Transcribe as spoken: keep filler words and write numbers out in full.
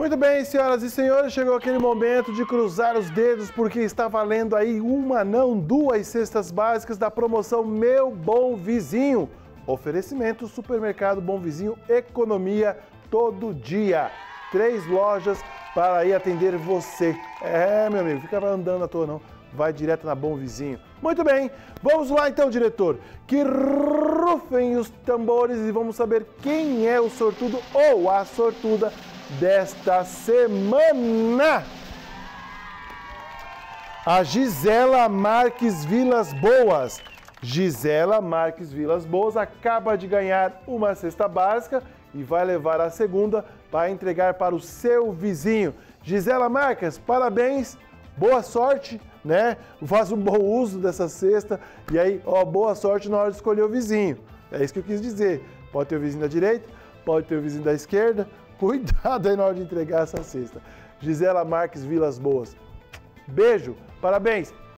Muito bem, senhoras e senhores, chegou aquele momento de cruzar os dedos, porque está valendo aí uma, não duas cestas básicas da promoção Meu Bom Vizinho. Oferecimento Supermercado Bom Vizinho, economia todo dia. Três lojas para aí atender você. É, meu amigo, fica andando à toa não, vai direto na Bom Vizinho. Muito bem, vamos lá então, diretor, que rufem os tambores e vamos saber quem é o sortudo ou a sortuda desta semana. A Gisela Marques Villas Boas. Gisela Marques Villas Boas acaba de ganhar uma cesta básica e vai levar a segunda para entregar para o seu vizinho. Gisela Marques, parabéns, boa sorte, né? Faz um bom uso dessa cesta e aí, ó, boa sorte na hora de escolher o vizinho. É isso que eu quis dizer. Pode ter o vizinho da direita, pode ter o vizinho da esquerda. Cuidado aí na hora de entregar essa cesta. Gisela Marques Villas Boas. Beijo, parabéns.